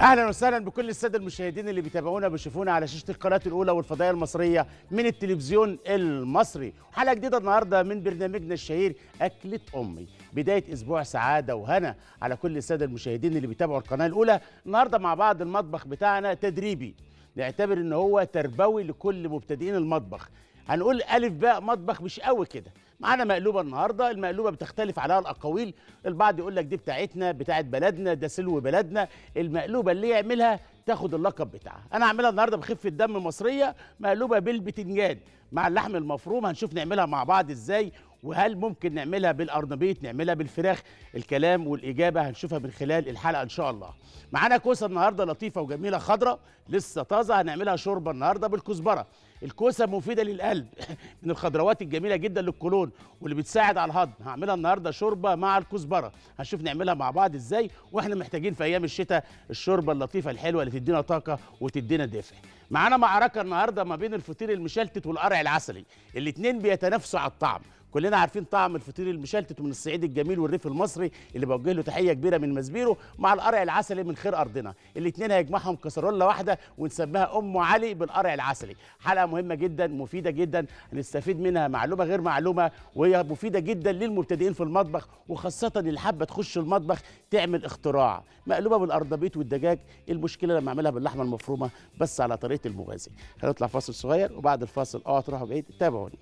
اهلا وسهلا بكل الساده المشاهدين اللي بيتابعونا وبيشوفونا على شاشه القناه الاولى والفضائيه المصريه من التلفزيون المصري. حلقه جديده النهارده من برنامجنا الشهير اكله امي، بدايه اسبوع سعاده وهنا على كل الساده المشاهدين اللي بيتابعوا القناه الاولى. النهارده مع بعض المطبخ بتاعنا تدريبي، نعتبر ان هو تربوي لكل مبتدئين المطبخ. هنقول الف باء مطبخ مش قوي كده. معانا مقلوبه النهارده، المقلوبه بتختلف عليها الاقاويل، البعض يقول لك دي بتاعتنا، بتاعت بلدنا، ده سلو بلدنا. المقلوبه اللي يعملها تاخد اللقب بتاعها. انا هعملها النهارده بخفه دم مصريه، مقلوبه بالبتنجان مع اللحم المفروم. هنشوف نعملها مع بعض ازاي، وهل ممكن نعملها بالارنبيط، نعملها بالفراخ. الكلام والاجابه هنشوفها من خلال الحلقه ان شاء الله. معانا كوسه النهارده لطيفه وجميله خضراء لسه طازه، هنعملها شوربه النهارده بالكزبره. الكوسه مفيده للقلب، من الخضروات الجميله جدا للقولون واللي بتساعد على الهضم. هعملها النهارده شوربه مع الكزبره، هنشوف نعملها مع بعض ازاي، واحنا محتاجين في ايام الشتاء الشوربه اللطيفه الحلوه اللي تدينا طاقه وتدينا دافع. معانا معركه النهارده ما بين الفطير المشلتت والقرع العسلي، الاثنين بيتنافسوا على الطعم. كلنا عارفين طعم الفطير المشلتت من الصعيد الجميل والريف المصري اللي بوجه له تحيه كبيره من ماسبيرو، مع القرع العسلي من خير ارضنا. الاثنين هيجمعهم كسرولة واحده ونسميها ام علي بالقرع العسلي. حلقه مهمه جدا مفيده جدا، هنستفيد منها معلومه غير معلومه، وهي مفيده جدا للمبتدئين في المطبخ، وخاصه اللي حابه تخش المطبخ تعمل اختراع. مقلوبه بالارضبيط والدجاج، المشكله لما اعملها باللحمه المفرومه بس على طريقه المغازي. هنطلع فاصل صغير، وبعد الفاصل تروحوا بعيد، تابعوني.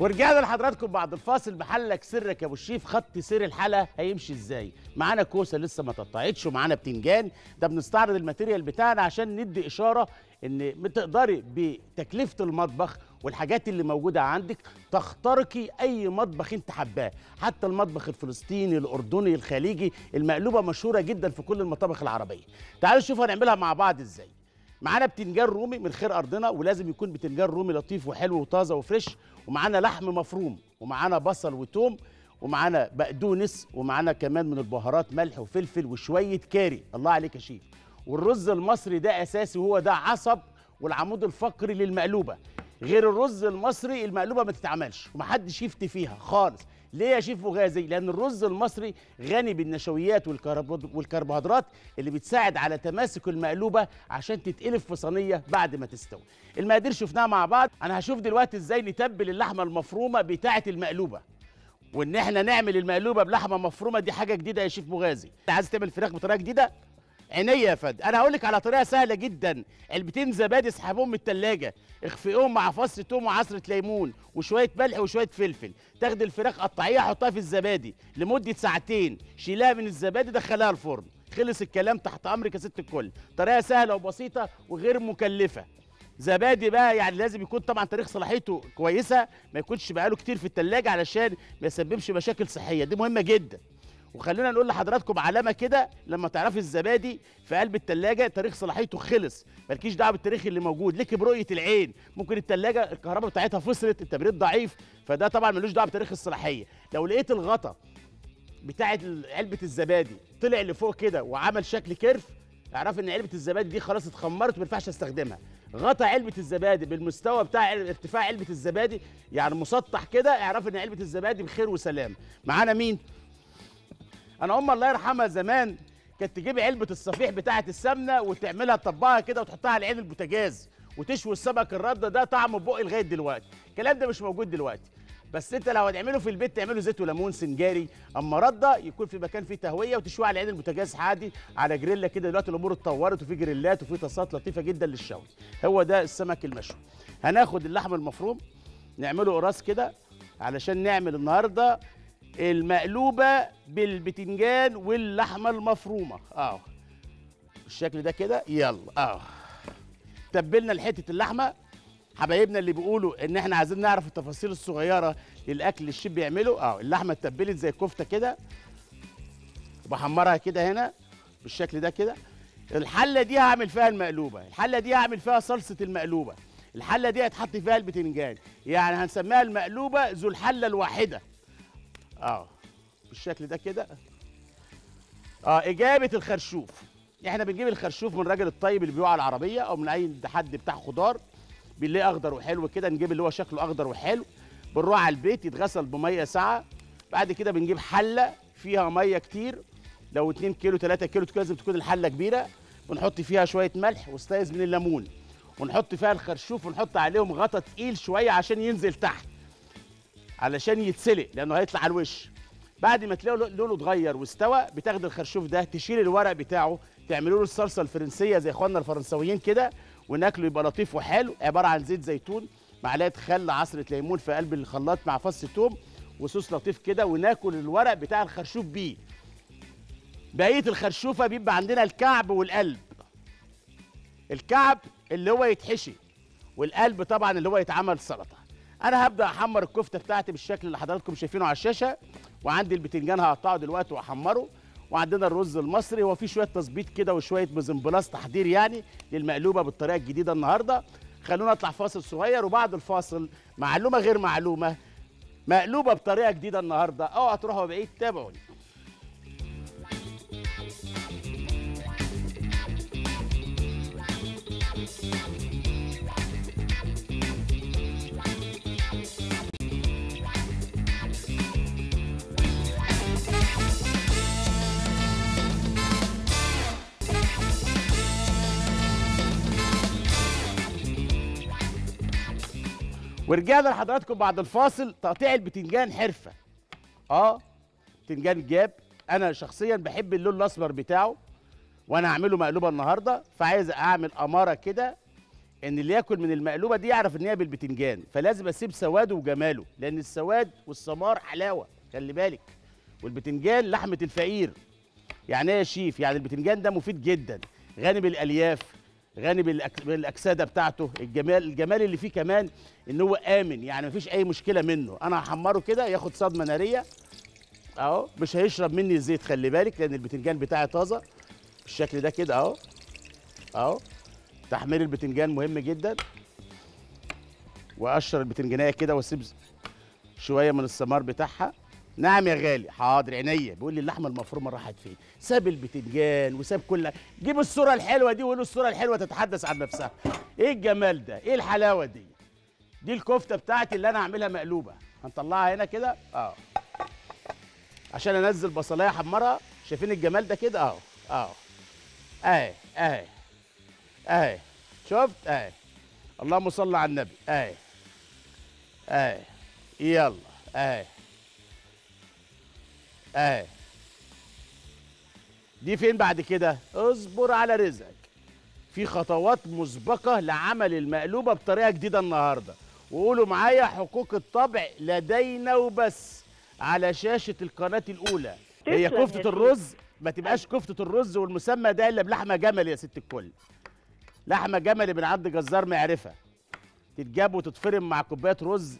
ورجعنا لحضراتكم بعد الفاصل بحلك سرك يا ابو الشيف. خط سير الحلقه هيمشي ازاي؟ معانا كوسه لسه ما تقطعتش، ومعانا بتنجان. ده بنستعرض الماتيريال بتاعنا عشان ندي اشاره ان تقدري بتكلفه المطبخ والحاجات اللي موجوده عندك تخترقي اي مطبخ انت حباه، حتى المطبخ الفلسطيني، الاردني، الخليجي. المقلوبه مشهوره جدا في كل المطابخ العربيه. تعالوا نشوف هنعملها مع بعض ازاي. معانا بتنجان رومي من خير ارضنا، ولازم يكون بتنجان رومي لطيف وحلو وطازه وفريش، ومعانا لحم مفروم، ومعانا بصل وتوم، ومعانا بقدونس، ومعانا كمان من البهارات ملح وفلفل وشويه كاري. الله عليك يا شيف. والرز المصري ده اساسي، وهو ده عصب والعمود الفقري للمقلوبه. غير الرز المصري المقلوبه ما تتعملش، ومحدش يفتي فيها خالص. ليه يا شيف مغازي؟ لأن الرز المصري غني بالنشويات والكربوهيدرات اللي بتساعد على تماسك المقلوبة عشان تتقلب في صينية بعد ما تستوي. المقادير شفناها مع بعض، أنا هشوف دلوقتي إزاي نتبل اللحمة المفرومة بتاعة المقلوبة. وإن إحنا نعمل المقلوبة بلحمة مفرومة دي حاجة جديدة يا شيف مغازي. أنت عايز تعمل فراخ بطريقة جديدة؟ عينيا يا فندم. أنا هقول لك على طريقة سهلة جدا. علبتين زبادي اسحبهم من التلاجة، اخفقيهم مع فص توم وعصرة ليمون وشوية ملح وشوية فلفل. تاخدي الفراخ قطعيها حطها في الزبادي لمدة ساعتين، شيلها من الزبادي دخلها الفرن. خلص الكلام، تحت أمرك يا ست الكل. طريقة سهلة وبسيطة وغير مكلفة. زبادي بقى يعني لازم يكون طبعا تاريخ صلاحيته كويسة، ما يكونش بقاله كتير في التلاجة علشان ما يسببش مشاكل صحية، دي مهمة جدا. وخلينا نقول لحضراتكم علامه كده، لما تعرفي الزبادي في قلب التلاجه تاريخ صلاحيته خلص، مالكيش دعوه بالتاريخ اللي موجود، ليكي برؤيه العين. ممكن التلاجه الكهرباء بتاعتها فصلت، التبريد ضعيف، فده طبعا ملوش دعوه بتاريخ الصلاحيه. لو لقيت الغطا بتاعت علبه الزبادي طلع لفوق كده وعمل شكل كيرف، اعرفي ان علبه الزبادي دي خلاص اتخمرت وما ينفعش استخدمها. غطى علبه الزبادي بالمستوى بتاع ارتفاع علبه الزبادي، يعني مسطح كده، اعرفي ان علبه الزبادي بخير وسلام. معانا مين؟ أنا أمي الله يرحمها زمان كانت تجيب علبة الصفيح بتاعة السمنة وتعملها تطبقها كده وتحطها على عين البوتاجاز وتشوي السمك الرده، ده طعمه ببقي لغاية دلوقتي. الكلام ده مش موجود دلوقتي، بس أنت لو هتعمله في البيت تعمله زيت وليمون سنجاري، أما رده يكون في مكان فيه تهوية وتشويه على عين البوتاجاز عادي على جريلا كده. دلوقتي الأمور اتطورت، وفي جريلات وفي طاسات لطيفة جدا للشوي. هو ده السمك المشوي. هناخد اللحم المفروم نعمله قراص كده علشان نعمل النهارده المقلوبة بالبتنجان واللحمة المفرومة. بالشكل ده كده. يلا تبلنا لحتة اللحمة. حبايبنا اللي بيقولوا ان احنا عايزين نعرف التفاصيل الصغيرة للأكل الشيف بيعمله. اللحمة اتبلت زي الكفتة كده، بحمرها كده هنا بالشكل ده كده. الحلة دي هعمل فيها المقلوبة، الحلة دي هعمل فيها صلصة المقلوبة، الحلة دي هتحط فيها البتنجان، يعني هنسميها المقلوبة ذو الحلة الواحدة. بالشكل ده كده. اجابه الخرشوف احنا بنجيب الخرشوف من الراجل الطيب اللي بيوع العربيه او من اي حد بتاع خضار، بنلاقيه اخضر وحلو كده، نجيب اللي هو شكله اخضر وحلو، بنروح على البيت يتغسل بميه ساقعه. بعد كده بنجيب حله فيها ميه كتير، لو 2 كيلو 3 كيلو لازم تكون الحله كبيره، ونحط فيها شويه ملح وسلايز من الليمون، ونحط فيها الخرشوف، ونحط عليهم غطا تقيل شويه عشان ينزل تحت علشان يتسلق لانه هيطلع على الوش. بعد ما تلاقوا لونه اتغير واستوى، بتاخد الخرشوف ده تشيل الورق بتاعه، تعملوا له الصلصه الفرنسيه زي اخواننا الفرنساويين كده، وناكله يبقى لطيف وحلو. عباره عن زيت زيتون، معلقه خل، عصره ليمون في قلب الخلاط مع فص ثوم وصوص لطيف كده، وناكل الورق بتاع الخرشوف بيه. بقيه الخرشوفه بيبقى عندنا الكعب والقلب. الكعب اللي هو يتحشي، والقلب طبعا اللي هو يتعمل سلطه. انا هبدا احمر الكفته بتاعتي بالشكل اللي حضراتكم شايفينه على الشاشه، وعندي البتنجان هقطعه دلوقتي واحمره، وعندنا الرز المصري. هو في شويه تظبيط كده وشويه بزنبلاص تحضير يعني للمقلوبه بالطريقه الجديده النهارده. خلونا نطلع فاصل صغير، وبعد الفاصل معلومه غير معلومه، مقلوبه بطريقه جديده النهارده. اوعوا تروحوا بعيد، تابعوني. ورجعنا لحضراتكم بعد الفاصل. تقطيع البتنجان حرفه. بتنجان جاب، انا شخصيا بحب اللون الاسمر بتاعه، وانا هعمله مقلوبه النهارده، فعايز اعمل اماره كده ان اللي ياكل من المقلوبه دي يعرف ان هي بالبتنجان، فلازم اسيب سواده وجماله، لان السواد والسمار حلاوه، خلي بالك، والبتنجان لحمه الفقير. يعني ايه يا شيف؟ يعني البتنجان ده مفيد جدا، غني بالالياف، غني بالاكسده بتاعته، الجمال اللي فيه كمان ان هو امن، يعني مفيش اي مشكله منه. انا هحمره كده ياخد صدمه ناريه اهو، مش هيشرب مني الزيت، خلي بالك، لان البتنجان بتاعي طازه بالشكل ده كده اهو. تحمير البتنجان مهم جدا، واقشر البتنجانيه كده واسيب شويه من الثمار بتاعها. نعم يا غالي، حاضر عينيا. بيقول لي اللحمه المفرومه راحت فين؟ ساب البتنجان وساب كل، جيب الصوره الحلوه دي وقول له الصوره الحلوه تتحدث عن نفسها. ايه الجمال ده؟ ايه الحلاوه دي؟ دي الكفته بتاعتي اللي انا هعملها مقلوبه. هنطلعها هنا كده عشان انزل بصلايه احمرها. شايفين الجمال ده كده اهو اهي اهي اهي، شفت اهي، اللهم صل على النبي اهي اهي، يلا اهي اهي. دي فين بعد كده؟ اصبر على رزقك. في خطوات مسبقه لعمل المقلوبه بطريقه جديده النهارده، وقولوا معايا حقوق الطبع لدينا وبس على شاشه القناه الاولى. هي كفته الرز، ما تبقاش كفته الرز والمسمى ده الا بلحمه جمل يا ست الكل. لحمه جمل من عند جزار معرفه، تتجاب وتتفرم مع كوبايه رز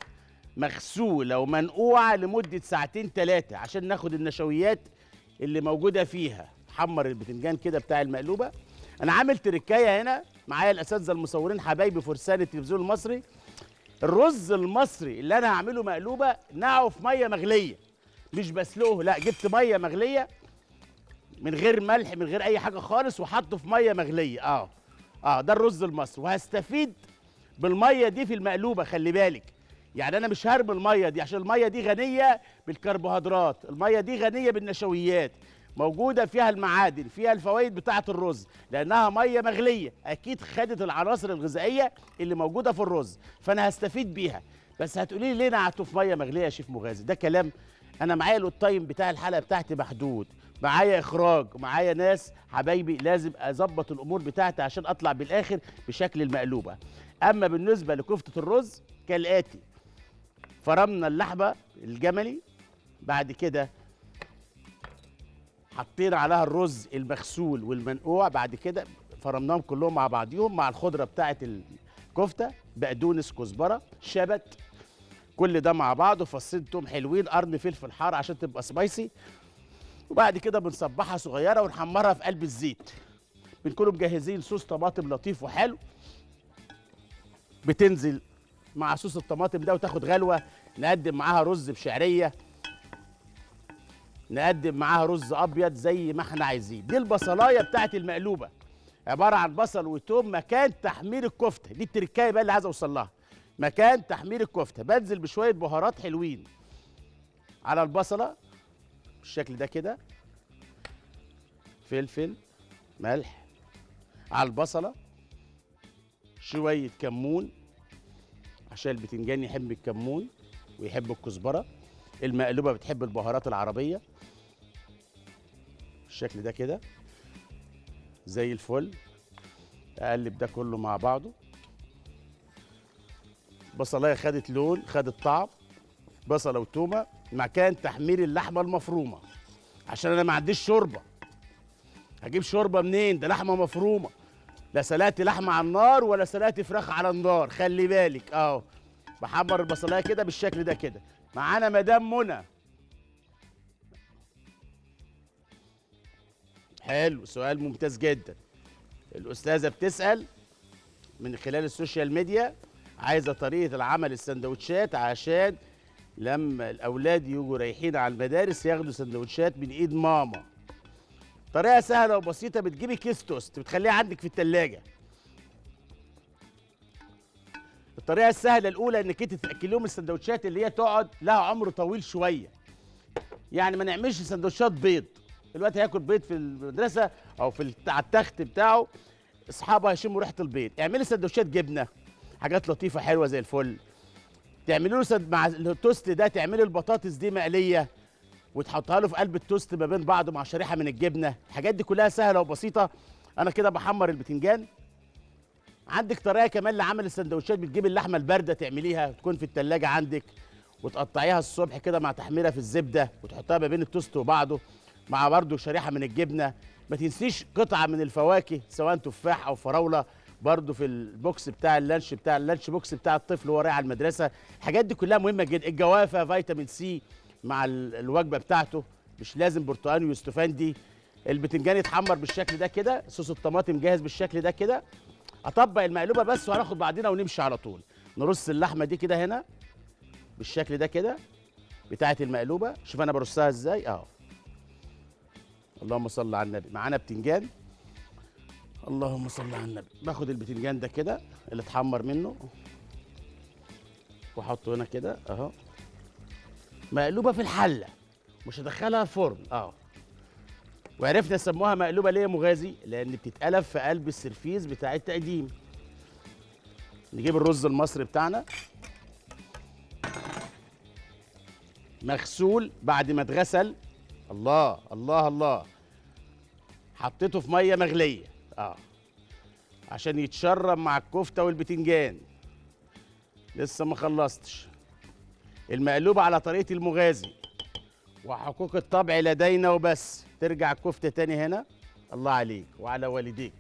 مغسوله ومنقوعه لمده ساعتين 3 عشان ناخد النشويات اللي موجوده فيها. حمر البتنجان كده بتاع المقلوبه. انا عامل تركايه هنا، معايا الاساتذه المصورين حبايبي فرسان التلفزيون المصري. الرز المصري اللي انا هعمله مقلوبه نقعه في ميه مغليه، مش بسلقه، لا، جبت ميه مغليه من غير ملح من غير اي حاجه خالص، وحطه في ميه مغليه. ده الرز المصري، وهستفيد بالميه دي في المقلوبه، خلي بالك. يعني انا مش هرمي الميه دي، عشان الميه دي غنيه بالكربوهيدرات، الميه دي غنيه بالنشويات، موجوده فيها المعادن، فيها الفوائد بتاعه الرز، لانها ميه مغليه اكيد خدت العناصر الغذائيه اللي موجوده في الرز، فانا هستفيد بيها. بس هتقولي لي ليه نقعته في ميه مغليه يا شيف مغازي؟ ده كلام. انا معايا الوقت تايم بتاع الحلقه بتاعتي محدود، معايا اخراج، معايا ناس حبايبي، لازم اظبط الامور بتاعتي عشان اطلع بالاخر بشكل المقلوبه. اما بالنسبه لكفته الرز كالاتي: فرمنا اللحمه الجملي، بعد كده حطينا عليها الرز المغسول والمنقوع، بعد كده فرمناهم كلهم مع بعضيهم مع الخضره بتاعه الكفته، بقدونس، كزبره، شبت، كل ده مع بعض، وفصين توم حلوين، قرن فلفل حار عشان تبقى سبايسي. وبعد كده بنصبحها صغيره ونحمرها في قلب الزيت. بنكونوا مجهزين صوص طماطم لطيف وحلو، بتنزل مع صوص الطماطم ده وتاخد غلوه، نقدم معاها رز بشعريه نقدم معاها رز ابيض زي ما احنا عايزين. دي البصلايه بتاعت المقلوبه، عباره عن بصل وتوم مكان تحمير الكفته. دي التركايه بقى اللي عايز اوصل لها، مكان تحمير الكفته بنزل بشويه بهارات حلوين على البصله بالشكل ده كده، فلفل ملح على البصله، شويه كمون عشان البتنجان يحب الكمون ويحب الكزبره، المقلوبه بتحب البهارات العربيه بالشكل ده كده زي الفل. اقلب ده كله مع بعضه، بصلايه خدت لون خدت طعم، بصله وتومه مكان تحمير اللحمه المفرومه عشان انا ما عنديش شوربه. هجيب شوربه منين؟ ده لحمه مفرومه، لا سلقت لحمه على النار ولا سلقت فراخ على النار، خلي بالك. اهو بحمر البصلايه كده بالشكل ده كده. معانا مدام منى، حلو، سؤال ممتاز جدا. الاستاذه بتسال من خلال السوشيال ميديا، عايزه طريقه العمل السندوتشات عشان لما الاولاد يجوا رايحين على المدارس ياخدوا سندوتشات من ايد ماما. طريقه سهله وبسيطه، بتجيبي كيس توست بتخليها عندك في التلاجة. الطريقه السهله الاولى انك انت تاكليهم السندوتشات اللي هي تقعد لها عمر طويل شويه، يعني ما نعملش سندوتشات بيض. الوقت هياكل بيض في المدرسه او في على التخت بتاعه، اصحابه هيشموا ريحه البيض. اعملي سندوتشات جبنه، حاجات لطيفه حلوه زي الفل. تعملي له مع التوست ده تعملي البطاطس دي مقليه وتحطها له في قلب التوست ما بين بعضه مع شريحه من الجبنه. الحاجات دي كلها سهله وبسيطه. انا كده بحمر البتنجان. عندك طريقه كمان لعمل السندوتشات، بتجيب اللحمه البارده تعمليها تكون في التلاجة عندك وتقطعيها الصبح كده مع تحميرها في الزبده وتحطها ما بين التوست وبعضه مع برضه شريحه من الجبنه. ما تنسيش قطعه من الفواكه سواء تفاح او فراوله برضه في البوكس بتاع اللانش بوكس بتاع الطفل وهو رايح على المدرسه. الحاجات دي كلها مهمه جدا. الجوافه فيتامين سي مع الوجبه بتاعته، مش لازم برتقاني ويستفندي. البتنجان يتحمر بالشكل ده كده، صوص الطماطم جاهز بالشكل ده كده. اطبق المقلوبه بس وهناخد بعضنا ونمشي على طول. نرص اللحمه دي كده هنا بالشكل ده كده بتاعه المقلوبه. شوف انا برصها ازاي اهو. اللهم صل على النبي. معانا بتنجان، اللهم صل على النبي. باخد البتنجان ده كده اللي اتحمر منه واحطه هنا كده اهو، مقلوبه في الحله مش هدخلها الفرن اهو. وعرفنا سموها مقلوبه ليه يا مغازي؟ لان بتتقلب في قلب السرفيس بتاع التقديم. نجيب الرز المصري بتاعنا مغسول بعد ما اتغسل. الله الله الله. حطيته في ميه مغليه عشان يتشرب مع الكفته والبتنجان. لسه ما خلصتش. المقلوبه على طريقه المغازي وحقوق الطبع لدينا وبس. ترجع الكفته تاني هنا. الله عليك وعلى والديك.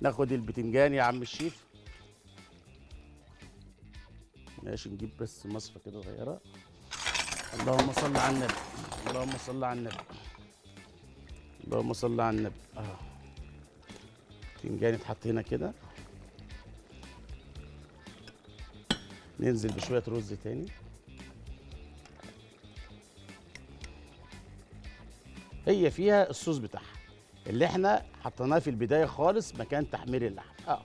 ناخد البتنجان يا عم الشيف. ماشي، نجيب بس مصفه كده صغيره. اللهم صل على النبي، اللهم صل على النبي، اللهم صل على النبي. البتنجان يتحط هنا كده. ننزل بشويه رز تاني. هي فيها الصوص بتاعها اللي احنا حطيناه في البدايه خالص مكان تحمير اللحم.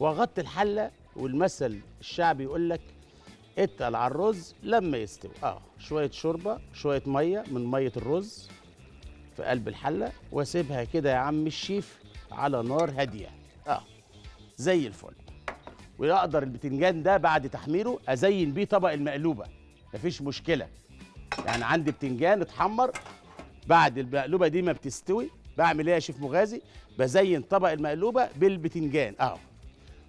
وغطي الحله، والمثل الشعبي يقول لك اتقل على الرز لما يستوي. شويه شوربه، شويه ميه من ميه الرز في قلب الحله، واسيبها كده يا عم الشيف على نار هاديه زي الفل. ويقدر البتنجان ده بعد تحميره ازين بيه طبق المقلوبه، مفيش مشكله. يعني عندي بتنجان اتحمر بعد المقلوبه دي ما بتستوي، بعمل ايه يا شيف مغازي؟ بزين طبق المقلوبه بالبتنجان اهو.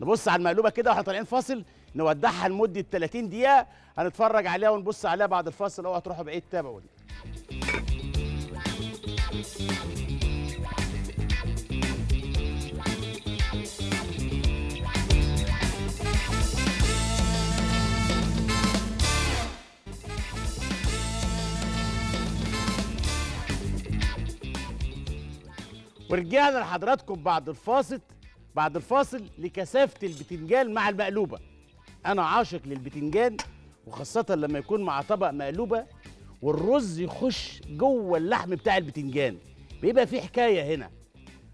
نبص على المقلوبه كده واحنا طالعين فاصل، نودعها لمده 30 دقيقه، هنتفرج عليها ونبص عليها بعد الفاصل. اوعوا تروحوا بعيد، تابعوني. ورجعنا لحضراتكم بعد الفاصل لكثافه البتنجان مع المقلوبه. انا عاشق للبتنجان وخاصه لما يكون مع طبق مقلوبه والرز يخش جوه اللحم بتاع البتنجان، بيبقى فيه حكايه. هنا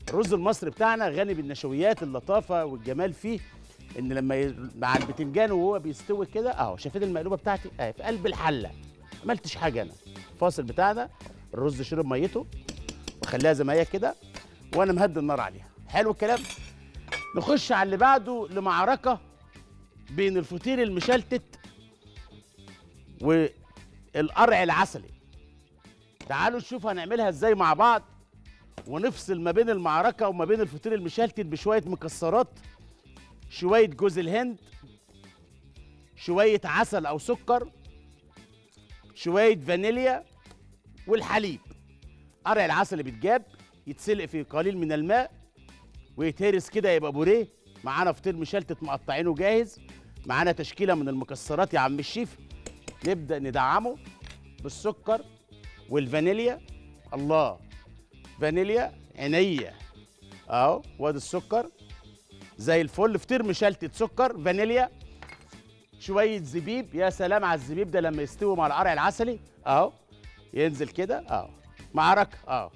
الرز المصري بتاعنا غني بالنشويات، اللطافه والجمال فيه ان لما مع البتنجان وهو بيستوي كده اهو. شايفين المقلوبه بتاعتي اهي في قلب الحله، ما عملتش حاجه انا. الفاصل بتاعنا الرز شرب ميته وخليها زي ما هي كده، وانا مهدي النار عليها. حلو الكلام. نخش على اللي بعده، لمعركه بين الفطير المشلتت والقرع العسلي. تعالوا نشوف هنعملها ازاي مع بعض، ونفصل ما بين المعركه وما بين الفطير المشلتت بشويه مكسرات، شويه جوز الهند، شويه عسل او سكر، شويه فانيليا والحليب. قرع العسل بيتجاب يتسلق في قليل من الماء ويتهرس كده يبقى بوريه. معانا فطير مشلتت مقطعينه جاهز، معانا تشكيله من المكسرات يا عم الشيف. نبدا ندعمه بالسكر والفانيليا. الله، فانيليا عينيا اهو، وادي السكر زي الفل. فطير مشلتت، سكر، فانيليا، شويه زبيب. يا سلام على الزبيب ده لما يستوي مع القرع العسلي اهو، ينزل كده اهو. معركه اهو.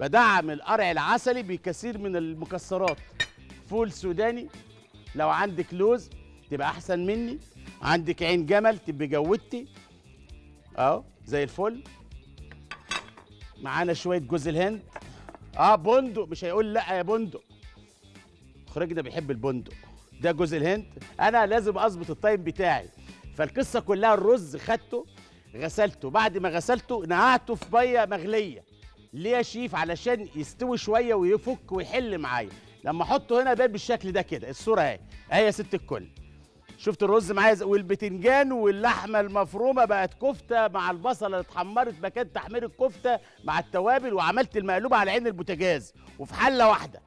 بدعم القرع العسلي بكثير من المكسرات، فول سوداني، لو عندك لوز تبقى احسن مني، عندك عين جمل تبقى جودتي اهو زي الفل. معانا شويه جوز الهند، بندق، مش هيقول لا يا بندق، خرجنا بيحب البندق. ده جوز الهند، انا لازم اظبط التايم بتاعي. فالقصه كلها الرز خدته غسلته، بعد ما غسلته نقعته في ميه مغليه. ليه يا شيف؟ علشان يستوي شويه ويفك ويحل معايا. لما احطه هنا بقى بالشكل ده كده، الصوره اهي اهي يا ست الكل. شفت الرز معايا والبتنجان واللحمه المفرومه بقت كفته مع البصله اللي اتحمرت مكان تحمير الكفته مع التوابل، وعملت المقلوبه على عين البوتاجاز وفي حله واحده.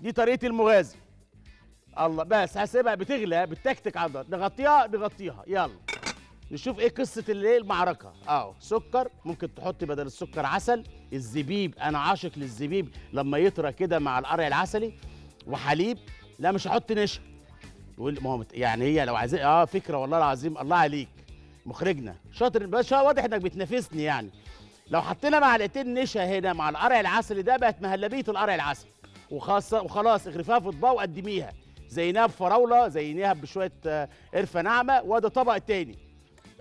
دي طريقه المغازي. الله، بس هسيبها بتغلى بالتكتك عضل. نغطيها يلا نشوف ايه قصه المعركه اهو. سكر، ممكن تحطي بدل السكر عسل، الزبيب انا عاشق للزبيب لما يطرى كده مع القرع العسلي، وحليب. لا مش هحط نشا، تقول ما هو يعني هي لو عايزين فكره. والله العظيم الله عليك مخرجنا شاطر، بس واضح انك بتنافسني يعني. لو حطينا معلقتين نشا هنا مع القرع العسلي ده بقت مهلبيه القرع العسلي وخلاص. اغرفيها في اطباق وقدميها. زيناها بفراوله، زيناها بشويه قرفه ناعمه، وده طبق تاني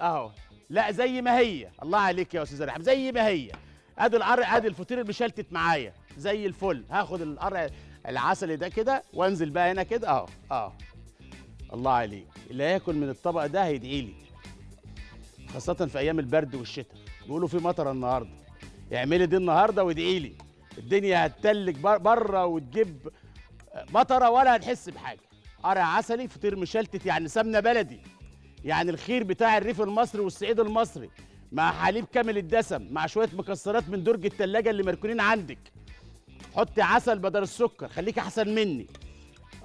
اهو. لا زي ما هي، الله عليك يا استاذ رحمة، زي ما هي. ادي ادي الفطير المشلتت معايا زي الفل. هاخد القرع العسلي ده كده وانزل بقى هنا كده اهو اهو. الله عليك، اللي هياكل من الطبق ده هيدعي لي، خاصة في أيام البرد والشتاء. بيقولوا في مطر النهارده، اعملي دي النهارده وادعي لي. الدنيا هتتلج بره وتجيب مطره ولا هتحس بحاجة. قرع عسلي، فطير مشلتت، يعني سمنة بلدي، يعني الخير بتاع الريف المصري والصعيد المصري، مع حليب كامل الدسم، مع شوية مكسرات من درج التلاجة اللي مركونين عندك. حطي عسل بدل السكر، خليك أحسن مني.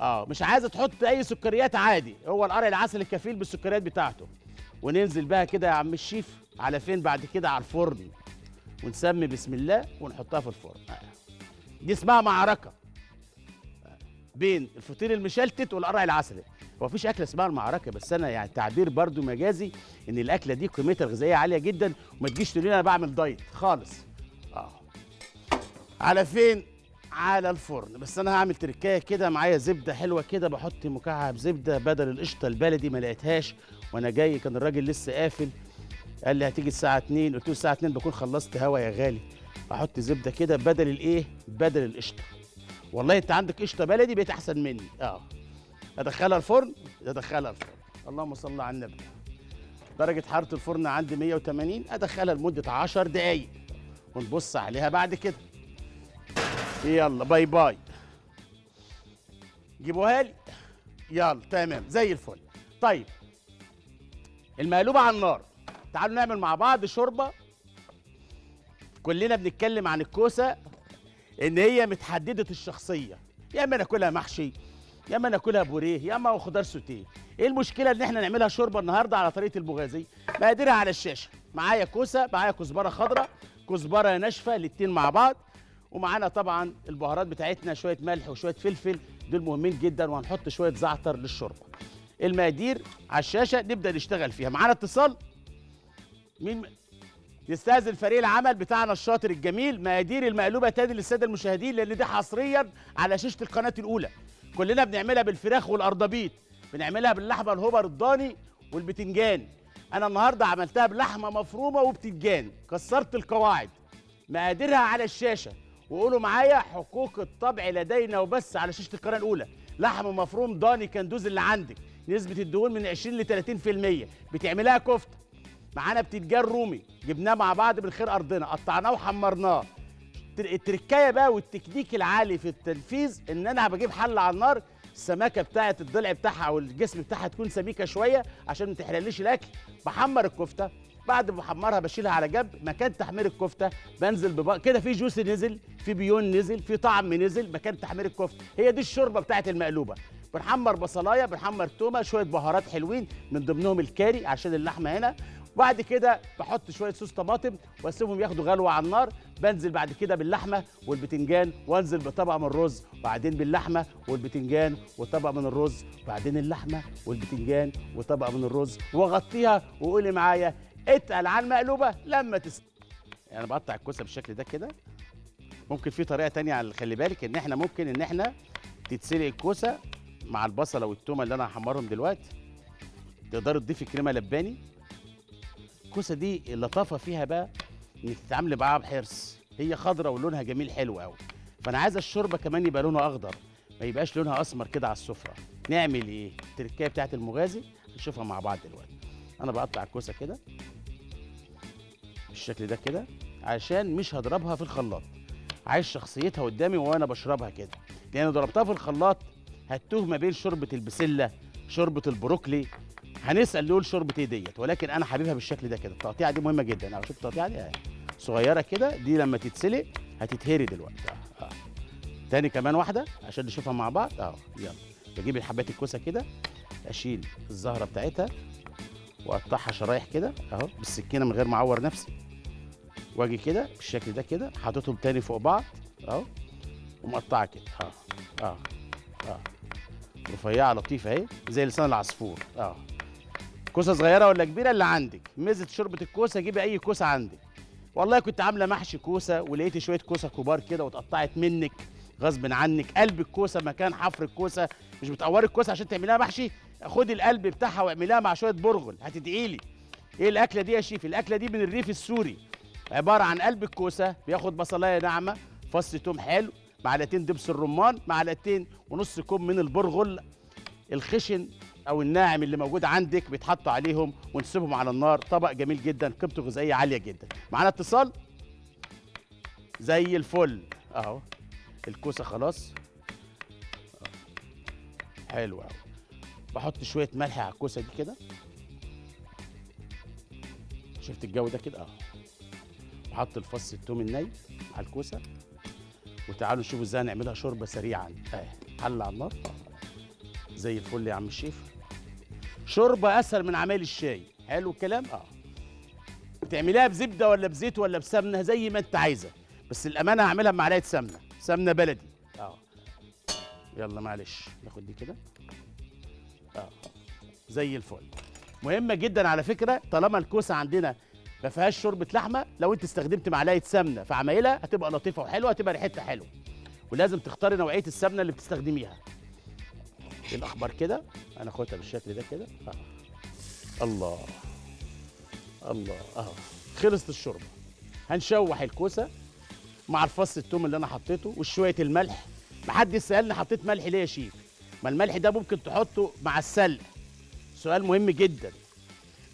مش عايزه تحط اي سكريات، عادي هو القرع العسلي الكفيل بالسكريات بتاعته. وننزل بها كده يا عم الشيف على فين؟ بعد كده على الفرن، ونسمي بسم الله ونحطها في الفرن. دي اسمها معركه بين الفطير المشلتت والقرع العسلي. هو مفيش اكله اسمها المعركه، بس انا يعني تعبير برضو مجازي ان الاكله دي قيمتها الغذائيه عاليه جدا، وما تجيش تقول لي انا بعمل دايت خالص. على فين؟ على الفرن. بس انا هعمل تركايه كده، معايا زبده حلوه كده، بحط مكعب زبده بدل القشطه البلدي، ما لقيتهاش وانا جاي، كان الراجل لسه قافل، قال لي هتيجي الساعه 2، قلت له الساعه 2 بكون خلصت هوا يا غالي. احط زبده كده بدل الايه؟ بدل القشطه. والله انت عندك قشطه بلدي بقيت احسن مني. ادخلها الفرن، اللهم صل على النبي. درجه حراره الفرن عندي 180، ادخلها لمده 10 دقائق ونبص عليها بعد كده. يلا باي باي، جيبوها لي. يلا تمام زي الفل. طيب المقلوبة على النار. تعالوا نعمل مع بعض شوربة. كلنا بنتكلم عن الكوسة ان هي متحددة الشخصية، يا اما ناكلها محشي، يا اما ناكلها بوريه، يا اما خضار سوتيه. ايه المشكلة ان احنا نعملها شوربة النهارده على طريقة البوغازي؟ مقاديرها على الشاشة. معايا كوسة، معايا كزبرة خضراء، كزبرة ناشفة، الاتنين مع بعض، ومعانا طبعا البهارات بتاعتنا، شويه ملح وشويه فلفل، دول مهمين جدا، وهنحط شويه زعتر للشوربه. المقادير على الشاشه، نبدا نشتغل فيها. معانا اتصال. مين يستأذن فريق العمل بتاعنا الشاطر الجميل مقادير المقلوبه تاني للساده المشاهدين، لان دي حصريا على شاشه القناه الاولى. كلنا بنعملها بالفراخ والارضبيط، بنعملها باللحمه الهوبر الضاني والبتنجان. انا النهارده عملتها بلحمه مفرومه وبتنجان، كسرت القواعد. مقاديرها على الشاشه، وقولوا معايا حقوق الطبع لدينا وبس على شاشه القناه الاولى. لحم مفروم ضاني كندوز اللي عندك، نسبه الدهون من 20 ل 30%. بتعملها كفته، معانا بتنجان رومي جبناه مع بعض من خير ارضنا، قطعناه وحمرناه. التركايه بقى والتكنيك العالي في التنفيذ ان انا بجيب حله على النار، السماكه بتاعه الضلع بتاعها او الجسم بتاعها تكون سميكه شويه عشان ما تحرقليش الاكل. بحمر الكفته، بعد ما بحمرها بشيلها على جنب. مكان تحمير الكفته بنزل كده في جوس نزل، في بيون نزل، في طعم نزل مكان تحمير الكفته. هي دي الشوربه بتاعه المقلوبه. بنحمر بصلايه، بنحمر تومه، شويه بهارات حلوين من ضمنهم الكاري عشان اللحمه هنا. وبعد كده بحط شويه صوص طماطم واسيبهم ياخدوا غلوه على النار. بنزل بعد كده باللحمه والبتنجان، وانزل بطبقه من الرز، وبعدين باللحمه والبتنجان وطبقه من الرز، وبعدين اللحمه والبتنجان وطبقه من الرز، واغطيها. وقولي معايا اتقل على المقلوبه لما تستوي. انا يعني بقطع الكوسه بالشكل ده كده. ممكن في طريقه ثانيه، خلي بالك ان احنا ممكن ان احنا تتسلق الكوسه مع البصله والتومه اللي انا هحمرهم دلوقتي. تقدروا تضيفي كريمه لباني. الكوسه دي اللطافه فيها بقى انك تتعاملي معاها بحرص، هي خضرة ولونها جميل حلو قوي. فانا عايزه الشوربه كمان يبقى لونها اخضر، ما يبقاش لونها اسمر كده على السفره. نعمل ايه؟ التركايه بتاعه المغازي هنشوفها مع بعض دلوقتي. انا بقطع الكوسه كده بالشكل ده كده عشان مش هضربها في الخلاط، عايز شخصيتها قدامي وانا بشربها كده، لان ضربتها في الخلاط هتتوه ما بين شوربه البسله، شوربه البروكلي، هنسال نقول شوربه ايه ديت. ولكن انا حبيبها بالشكل ده كده. التقطيعه دي مهمه جدا، انا بشوف التقطيعه دي صغيره كده، دي لما تتسلق هتتهري دلوقتي. تاني كمان واحده عشان نشوفها مع بعض. يلا بجيب حبات الكوسه كده، اشيل الزهره بتاعتها واقطعها شرايح كده اهو بالسكينه من غير ما اعور نفسي، واجي كده بالشكل ده كده حاططهم تاني فوق بعض اهو، ومقطعها كده رفيعه لطيفه اهي زي لسان العصفور. كوسه صغيره ولا كبيره اللي عندك. ميزه شوربه الكوسه جيبي اي كوسه عندك. والله كنت عامله محشي كوسه ولقيت شويه كوسه كبار كده واتقطعت منك غصب عنك. قلب الكوسه مكان حفر الكوسه، مش بتقوري الكوسه عشان تعمليها محشي، خدي القلب بتاعها واعمليها مع شويه برغل، هتدعي لي. ايه الاكله دي يا شيف؟ الاكله دي من الريف السوري، عباره عن قلب الكوسه بياخد بصلايه ناعمه، فص توم حلو، معلقتين دبس الرمان، معلقتين ونص كوب من البرغل الخشن او الناعم اللي موجود عندك، بيتحطوا عليهم ونسيبهم على النار. طبق جميل جدا، قيمته غذائيه عاليه جدا. معانا اتصال زي الفل اهو. الكوسه خلاص حلوه اهو. بحط شويه ملح على الكوسه دي كده، شفت الجو ده كده اهو. بحط الفص الثوم الني على الكوسه، وتعالوا نشوفوا ازاي هنعملها شوربه سريعا. حله على النار زي الفل يا عم الشيف. شوربه اسهل من عمايل الشاي، حلو الكلام. بتعمليها بزبده ولا بزيت ولا بسمنه زي ما انت عايزه، بس الامانه هعملها بمعلقه سمنه، سمنه بلدي. يلا معلش ناخد دي كده زي الفل. مهمه جدا على فكره، طالما الكوسه عندنا ما فيهاش شوربه لحمه، لو انت استخدمت معلقه سمنه في عمايلها هتبقى لطيفه وحلوه، هتبقى ريحتها حلوه. ولازم تختاري نوعيه السمنه اللي بتستخدميها. الاخبار كده انا اخدها بالشكل ده كده. الله الله اهو. خلصت الشوربه. هنشوح الكوسه مع الفص الثوم اللي انا حطيته وشويه الملح. محدش سالني حطيت ملح ليه يا شيف؟ ما الملح ده ممكن تحطه مع السلق. سؤال مهم جدا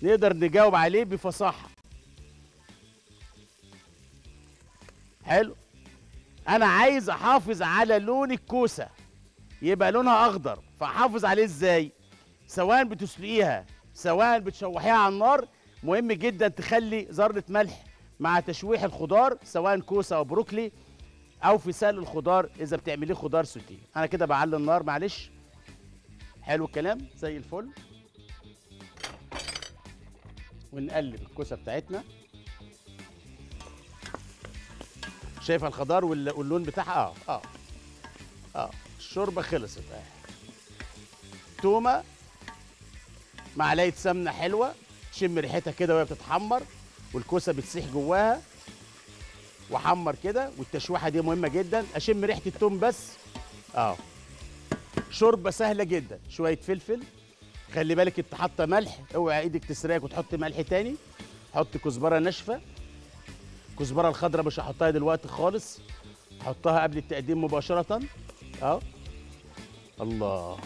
نقدر نجاوب عليه بفصاحه. حلو. انا عايز احافظ على لون الكوسه، يبقى لونها اخضر، فاحافظ عليه ازاي؟ سواء بتسلقيها سواء بتشوحيها على النار، مهم جدا تخلي ذره ملح مع تشويح الخضار سواء كوسه او بروكلي، او في سلق الخضار اذا بتعمليه خضار سوتيه. انا كده بعلي النار معلش. حلو الكلام زي الفل. ونقلب الكوسه بتاعتنا. شايفه الخضار واللون بتاعها؟ الشوربه خلصت اهي. تومه معلقه سمنه حلوه تشم ريحتها كده وهي بتتحمر، والكوسه بتسيح جواها، واحمر كده. والتشويحه دي مهمه جدا، اشم ريحه التوم بس. شوربه سهله جدا، شويه فلفل، خلي بالك انت حاطه ملح، اوعى ايدك تسراك وتحط ملح تاني. حط كزبره ناشفه، الكزبره الخضراء مش هحطها دلوقتي خالص، هحطها قبل التقديم مباشره. الله.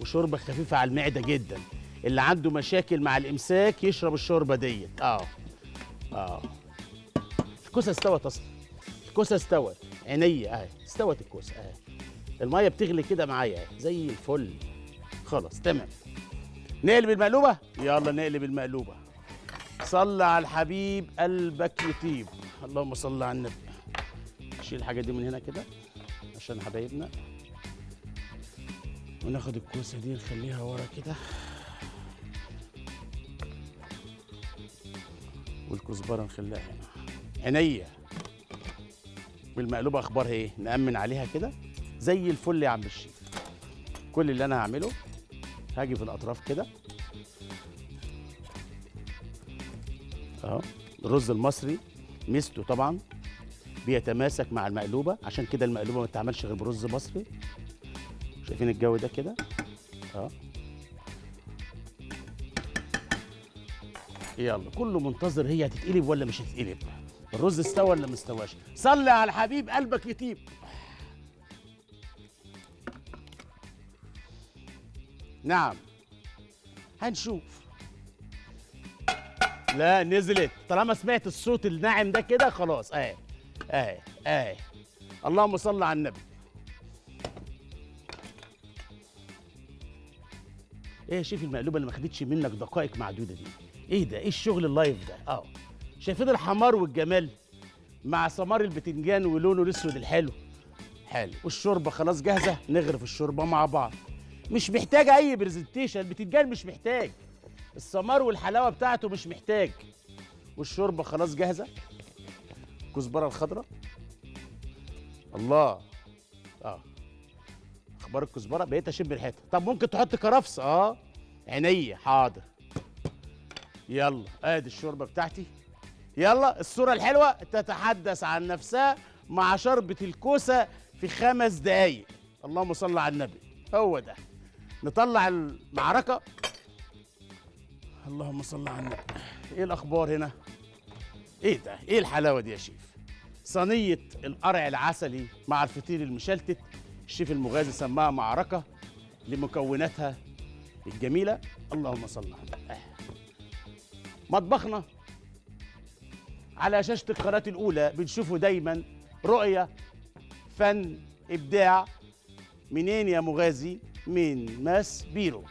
وشوربه خفيفه على المعده جدا، اللي عنده مشاكل مع الامساك يشرب الشوربه ديت. الكوسه استوت اصلا، الكوسه استوت، عينيا اهي استوت الكوسه اهي، الميه بتغلي كده معايا اهي زي الفل. خلاص تمام، نقلب المقلوبه. يلا نقلب المقلوبه. صل على الحبيب قلبك يطيب، اللهم صل على النبي. نشيل الحاجه دي من هنا كده عشان حبايبنا، وناخد الكوسه دي نخليها ورا كده، والكزبره نخليها هنا. عينيا. والمقلوبه اخبارها ايه؟ نأمن عليها كده زي الفل يا عم الشيف. كل اللي انا هعمله هاجي في الاطراف كده. الرز المصري ميزته طبعا بيتماسك مع المقلوبه، عشان كده المقلوبه ما بتتعملش غير برز مصري. شايفين الجو ده كده؟ يلا كله منتظر هي هتتقلب ولا مش هتتقلب، الرز استوى ولا ما استواش. صلي على الحبيب قلبك يطيب. نعم هنشوف. لا نزلت، طالما سمعت الصوت الناعم ده كده خلاص. اهي اللهم صل على النبي. ايه يا شيف المقلوبه اللي ما خدتش منك دقائق معدوده دي؟ ايه ده؟ ايه الشغل اللايف ده؟ شايفين الحمار والجمال مع ثمار البتنجان ولونه الاسود الحلو حلو. والشوربه خلاص جاهزه، نغرف الشوربه مع بعض. مش محتاجه اي برزنتيشن، البتنجان مش محتاج، الثمار والحلاوه بتاعته مش محتاج. والشوربه خلاص جاهزه، الكزبره الخضراء. الله. اخبار الكزبره، بقيت اشم ريحتها. طب ممكن تحط كرفس؟ عينيا. حاضر. يلا ادي الشوربه بتاعتي. يلا الصوره الحلوه تتحدث عن نفسها مع شوربه الكوسه في 5 دقايق. اللهم صل على النبي. هو ده، نطلع المعركه. اللهم صل على النبي. ايه الاخبار هنا؟ ايه ده؟ ايه الحلاوه دي يا شيف؟ صينيه القرع العسلي مع الفطير المشلتت، الشيف المغازي سماها معركه لمكوناتها الجميله. اللهم صل على النبي. مطبخنا على شاشه القناه الاولى بنشوفه دايما، رؤيه، فن، ابداع. منين يا مغازي؟ من ماسبيرو.